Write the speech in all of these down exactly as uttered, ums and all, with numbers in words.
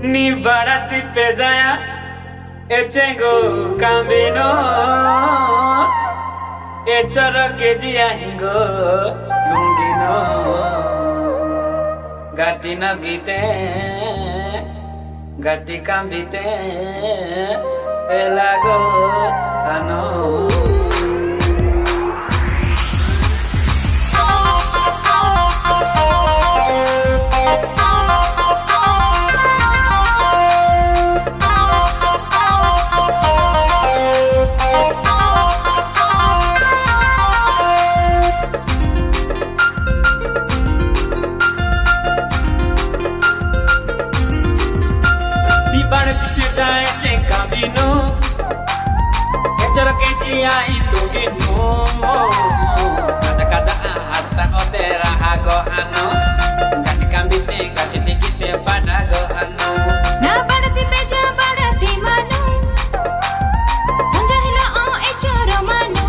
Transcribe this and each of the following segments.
Ni barati pesaya etengo camino etara kejiya hingo nungino gati nabite gati kambite pelago ano Kejiya itu gino, kaca-kaca harta otera hago ano, gati kambite gati dikite pada go ano. Na barati beja barati manu, munjahila o echoro manu,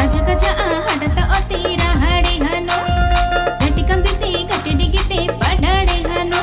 kaca-kaca harta otera hari ano, gati kambite gati dikite pada re ano.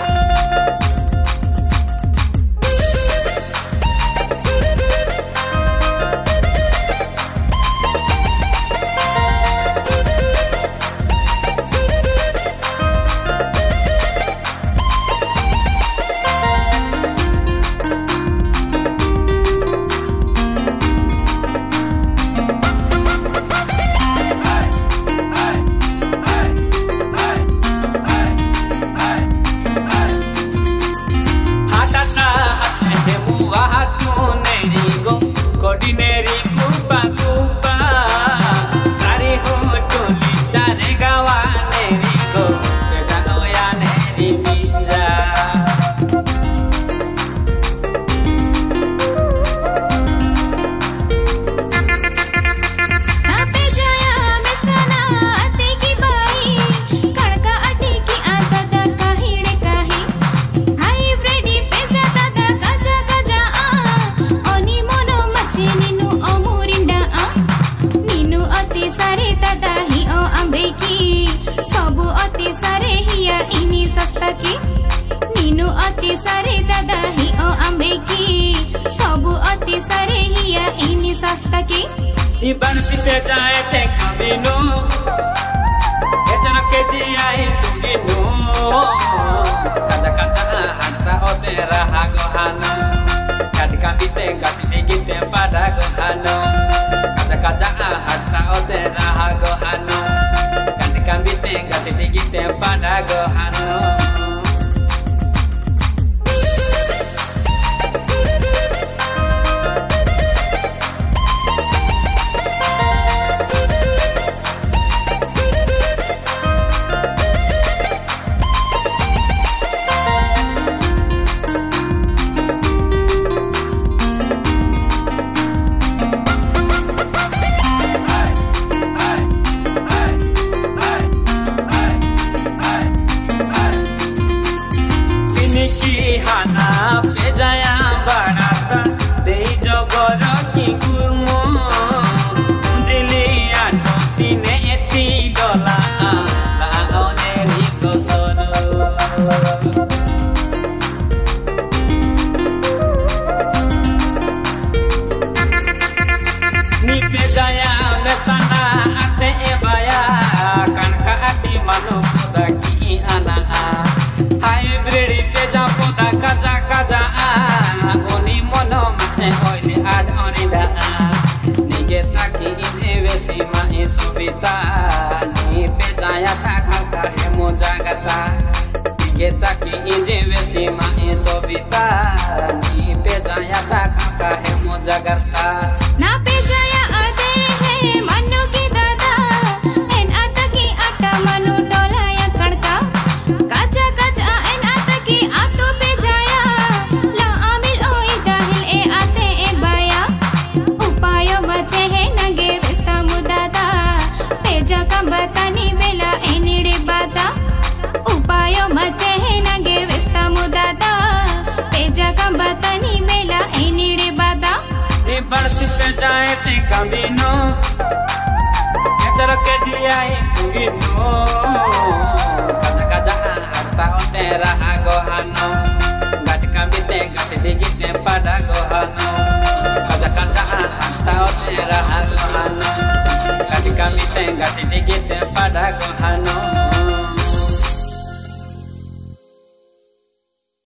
Sobu oti sare hiya ini sastaki Ninu oti sare dadahi o ambeki Sobu oti sare hiya ini sastaki Iban piteja ece kamino Echano kejiya itu gino Kaca-kaca hanta otera hagohano Gati kambite gati digite pada gohano Kaca-kaca hanta otera hagohano Kambite gati digite pada gohano Ni pejaya takaka hemu jagata Nigeta ki injiwe sima insobita Ni pejaya takaka hemu jagata Na pejaya ade he manu ki dada En ata ki ata manu dola ya kadka Kaca kaca en ata ki atu pejaya La amil oi dahil e ate e baya Upayo bache he nage vesta mudada Peja kambata ni vela enide bata Upayo mache he nage vesta mudada Peja kambata ni vela enide bata Ni barati peja eche kamino Echaro kejiya itu gino Kaca kaca harta otera hagohano sidigit e padagohano, kazakanzaan taot erahan kohano, kadi kami tengah sidigit e padagohano.